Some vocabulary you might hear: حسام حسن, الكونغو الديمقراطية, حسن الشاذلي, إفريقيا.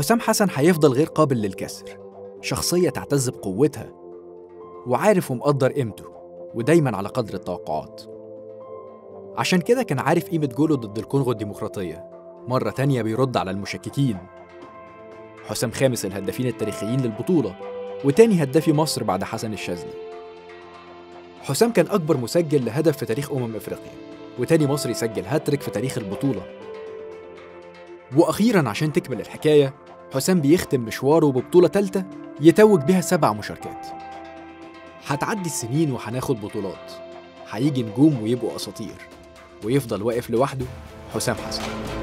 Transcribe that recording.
حسام حسن هيفضل غير قابل للكسر، شخصية تعتز بقوتها وعارف ومقدر قيمته ودايماً على قدر التوقعات. عشان كده كان عارف قيمة جوله ضد الكونغو الديمقراطية، مرة تانية بيرد على المشككين. حسام خامس الهدافين التاريخيين للبطولة وتاني هدافي مصر بعد حسن الشاذلي. حسام كان أكبر مسجل لهدف في تاريخ إفريقيا وتاني مصري يسجل هاتريك في تاريخ البطولة. وأخيراً عشان تكمل الحكاية، حسام بيختم مشواره ببطولة تالتة يتوج بها 7 مشاركات. هتعدي السنين وهناخد بطولات، هيجي نجوم ويبقوا أساطير، ويفضل واقف لوحده حسام حسن.